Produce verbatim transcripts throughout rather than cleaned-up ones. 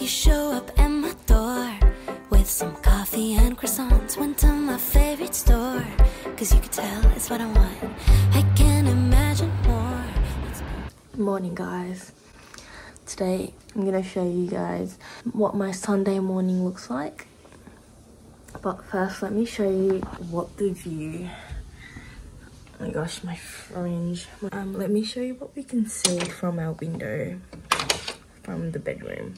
You show up at my door with some coffee and croissants. Went to my favorite store, cause you could tell it's what I want. I can't imagine more. Morning guys. Today I'm gonna show you guys what my Sunday morning looks like. But first let me show you what the view. Oh my gosh, my fringe. Um, let me show you what we can see from our window, from the bedroom.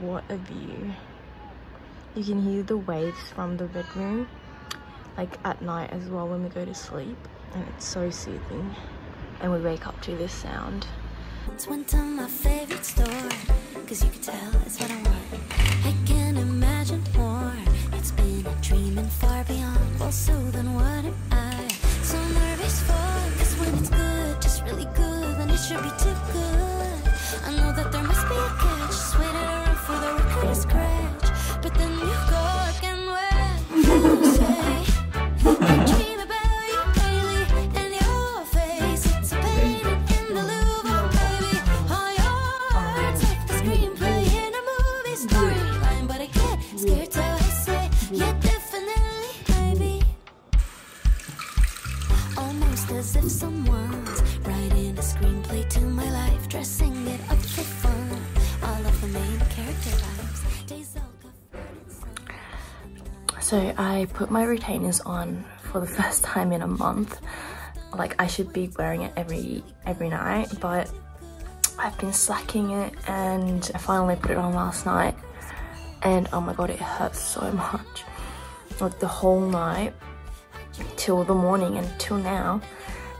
What a view. You can hear the waves from the bedroom, like at night as well when we go to sleep. And it's so soothing. And we wake up to this sound. It's one to my favorite store, cause you can tell it's what I want. I can't imagine more. It's been a dream and far beyond. Well, so then what am I? So nervous for, cause when it's good, just really good, then it should be too good. I know that there must be a catch, just waited around for the record to scratch. But then you go again where you say I dream about you daily, and your face, it's a painting in the Louvre, baby. All your words like the screenplay in a movie storyline, but I get scared till I say, yeah, definitely, baby. Almost as if someone's writing a screenplay to my life, dressing it up for fun. All of the main character vibes. Days all covered. So I put my retainers on for the first time in a month. Like I should be wearing it every every night, but I've been slacking it, and I finally put it on last night. And oh my god, it hurts so much. Like the whole night, till the morning and till now,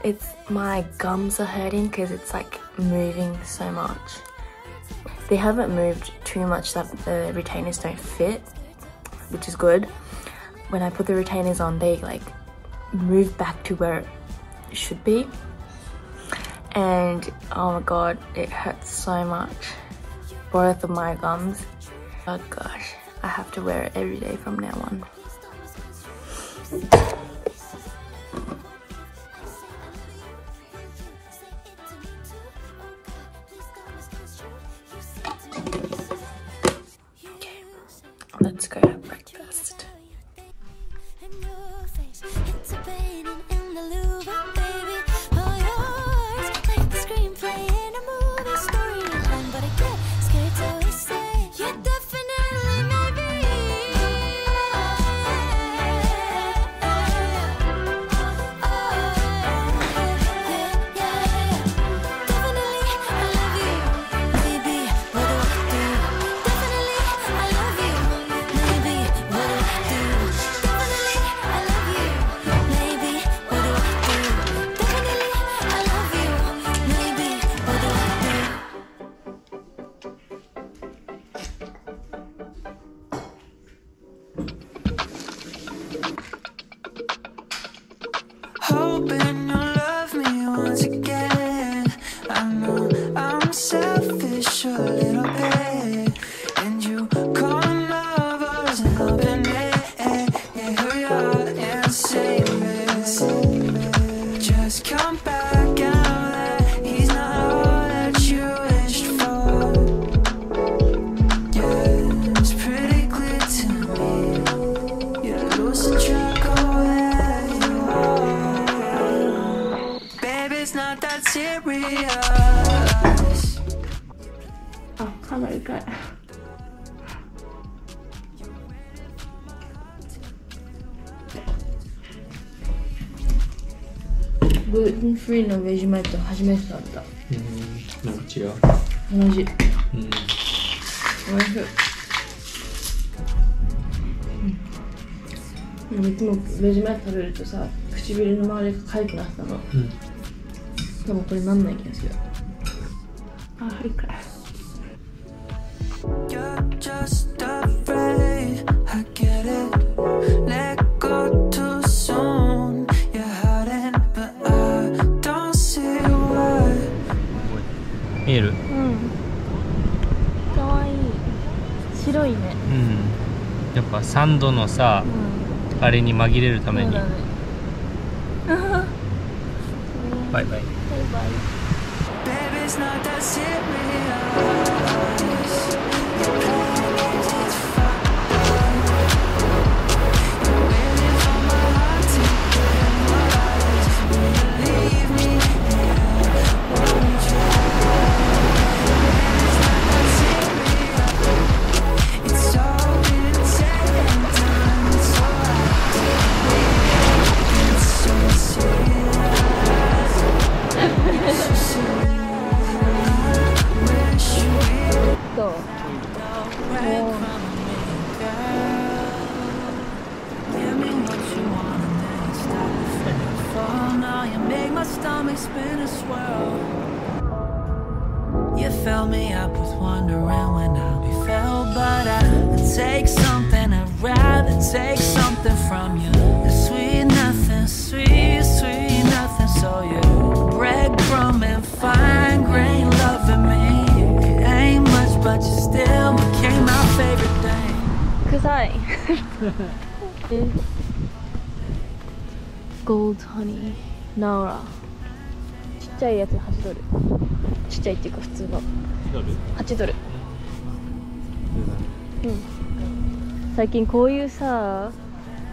it's my gums are hurting because it's like moving so much. They haven't moved too much that the retainers don't fit, which is good. When I put the retainers on, they like move back to where it should be, and oh my god, it hurts so much, both of my gums. Oh gosh, I have to wear it every day from now on. Let's go have breakfast.グルテンフリーのベジマイト初めてだった。うん、なんか違う。同じ。うん。おいしい。うん。いつもベジマイト食べるとさ、唇の周りがかゆくなったの。うん。でもこれなんない気がする。あ、はいから。 見える。うん。かわいい。白いね。うん。やっぱサンドのさ、うん、あれに紛れるために。そうだね。バイバイ。バイバイ。It's not that serious. Stomach spin a swirl. You fell me up with wondering when I'll be felt, but I take something. I'd rather take something from you. The sweet nothing, sweet, sweet nothing. So you breadcrumb and fine grain love in me. It ain't much, but you still became my favorite thing. Cause I gold honey. ナオラちっちゃいやつはちドルちっちゃいっていうか普通のはちドルうん最近こういうさ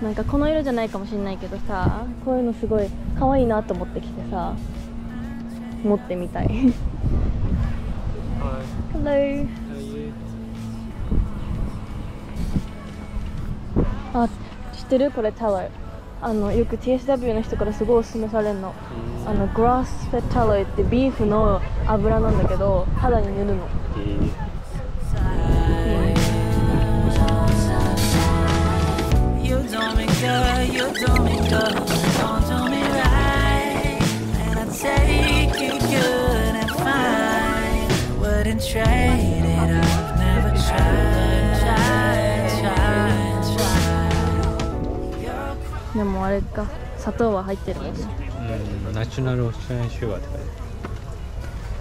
なんかこの色じゃないかもしれないけどさこういうのすごい可愛いなと思ってきてさ持ってみたいHello あ、知ってるこれタワー あのよく T S W の人からすごいおすすめされるのあのグラスフェッドタロイってビーフの油なんだけど肌に塗るの。でもあれか、砂糖は入ってるもんね。うん、ナチュラルオフィシャルシュガーって書いて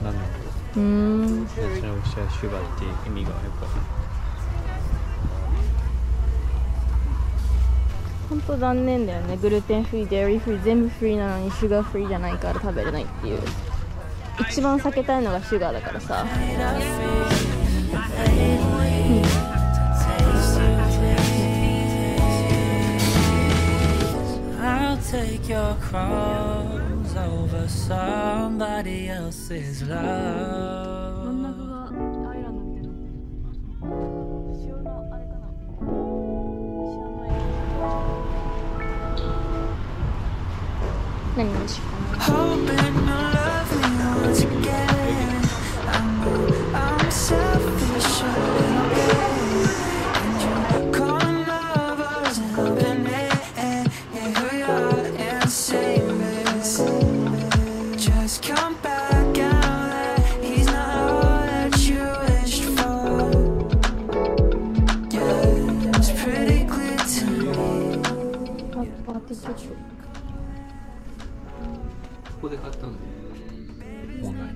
ある。なんだろう。うーん。ナチュラルオフィシャルシュガーっていう意味がよくわかんない。本当残念だよね。グルテンフリー、デイリーフリー、全部フリーなのにシュガーフリーじゃないから食べれないっていう。一番避けたいのがシュガーだからさ。うんTake your cross over somebody else's love. 真ん中がアイランドみたいな。潮のあれかな。潮の影。何にしよう。ここで買ったので問題ない。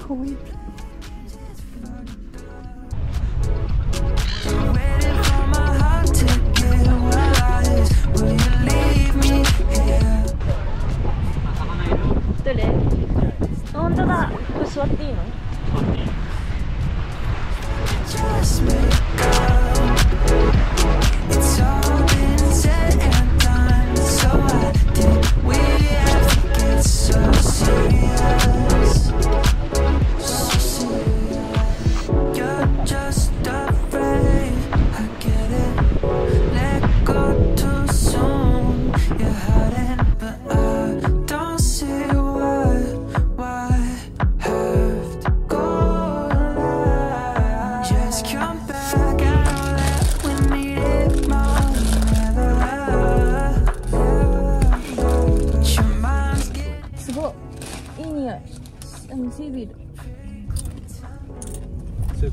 可愛い。どれ？本当だ。これ座っていいの？座っていい。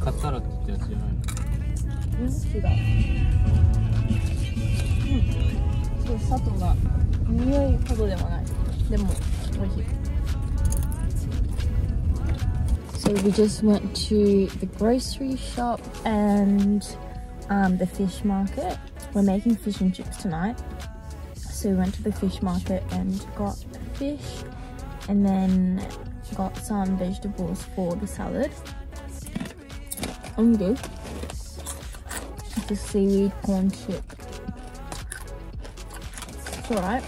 買ったらってやつじゃないの？うん、違う。うん。砂糖が匂いほどではない。でも美味しい。So we just went to the grocery shop and um, the fish market. We're making fish and chips tonight. So we went to the fish market and got fish and then got some vegetables for the salad. I'm good. It's a seaweed corn chip. It's alright.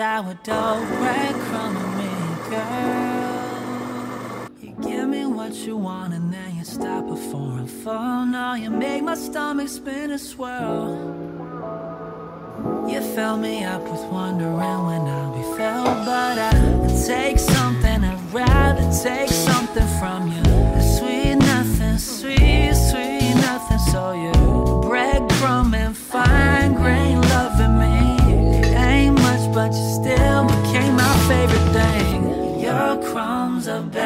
Sourdough bread crumbling me, girl. You give me what you want and then you stop before I fall. Now you make my stomach spin and swirl. You fill me up with wondering when I'll be filled, but I take something. I'd rather take something from you. It's sweet nothing, sweet, sweet nothing. So you bread crumbling, fine grain loving me. But you still became my favorite thing. Your crumbs are better.